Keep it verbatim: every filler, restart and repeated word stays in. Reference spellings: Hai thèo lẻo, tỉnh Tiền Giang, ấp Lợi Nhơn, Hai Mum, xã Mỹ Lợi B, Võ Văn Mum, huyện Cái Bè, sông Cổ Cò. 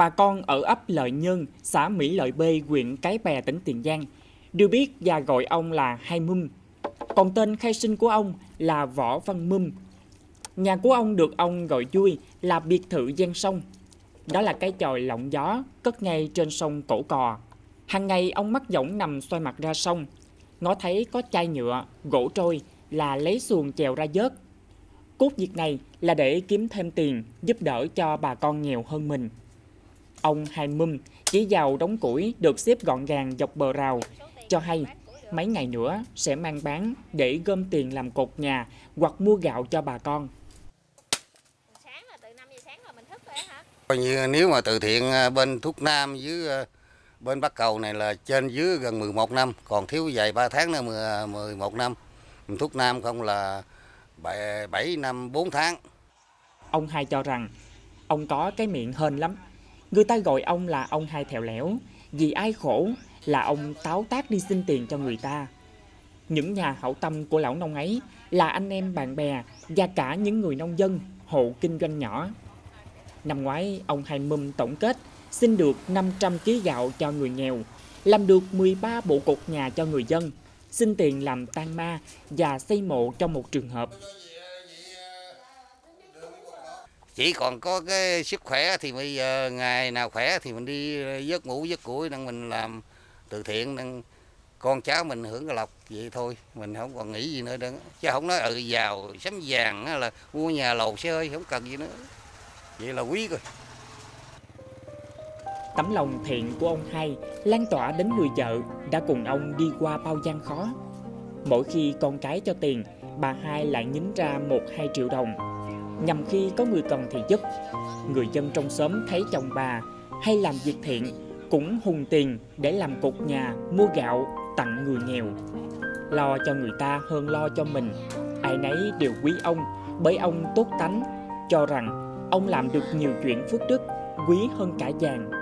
bà con ở ấp Lợi Nhơn, xã Mỹ Lợi B, huyện Cái Bè, tỉnh Tiền Giang, đều biết và gọi ông là Hai Mum. Còn tên khai sinh của ông là Võ Văn Mum. Nhà của ông được ông gọi vui là biệt thự ven sông. Đó là cái chòi lộng gió cất ngay trên sông Cổ Cò. Hàng ngày ông mắc võng nằm xoay mặt ra sông, ngó thấy có chai nhựa, gỗ trôi là lấy xuồng chèo ra vớt. Cốt việc này là để kiếm thêm tiền giúp đỡ cho bà con nghèo hơn mình. Ông Hai Mum chỉ vào đống củi được xếp gọn gàng dọc bờ rào, cho hay mấy ngày nữa sẽ mang bán để gom tiền làm cột nhà hoặc mua gạo cho bà con. Nếu mà từ thiện bên thuốc nam với bên Bắc Cầu này là trên dưới gần mười một năm, còn thiếu vài ba tháng nữa mười một năm. Thuốc nam không là bảy năm bốn tháng. Ông Hai cho rằng ông có cái miệng hên lắm. Người ta gọi ông là ông Hai thẹo lẻo, vì ai khổ là ông táo tát đi xin tiền cho người ta. Những nhà hảo tâm của lão nông ấy là anh em bạn bè và cả những người nông dân, hộ kinh doanh nhỏ. Năm ngoái, ông Hai Mum tổng kết xin được năm trăm ký gạo cho người nghèo, làm được mười ba bộ cột nhà cho người dân, xin tiền làm tang ma và xây mộ trong một trường hợp. Chỉ còn có cái sức khỏe thì bây giờ ngày nào khỏe thì mình đi vớt ngủ vớt củi, đang mình làm từ thiện, đang con cháu mình hưởng cái lộc vậy thôi, mình không còn nghĩ gì nữa đâu. Chứ không nói ừ giàu sắm vàng là mua nhà lầu xe hơi, không cần gì nữa, vậy là quý rồi. Tấm lòng thiện của ông Hai lan tỏa đến người vợ đã cùng ông đi qua bao gian khó. Mỗi khi con cái cho tiền, bà Hai lại nhín ra một hai triệu đồng, nhằm khi có người cần thì giúp. Người dân trong xóm thấy chồng bà hay làm việc thiện cũng hùng tiền để làm cột nhà, mua gạo tặng người nghèo. Lo cho người ta hơn lo cho mình, ai nấy đều quý ông bởi ông tốt tánh, cho rằng ông làm được nhiều chuyện phước đức quý hơn cả vàng.